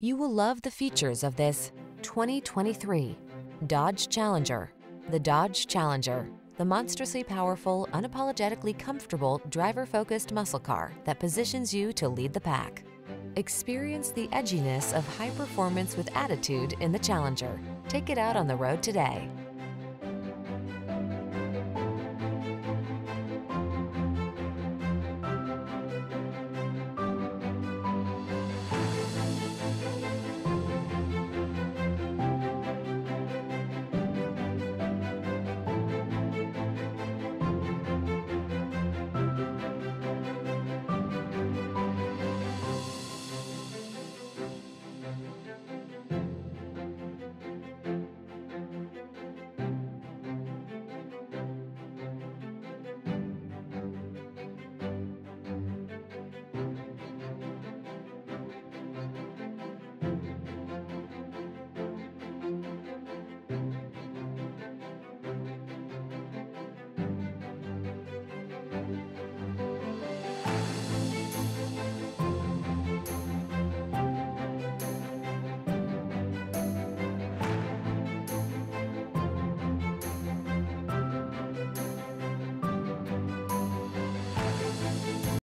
You will love the features of this 2023 Dodge Challenger. The Dodge Challenger, the monstrously powerful, unapologetically comfortable, driver-focused muscle car that positions you to lead the pack. Experience the edginess of high performance with attitude in the Challenger. Take it out on the road today.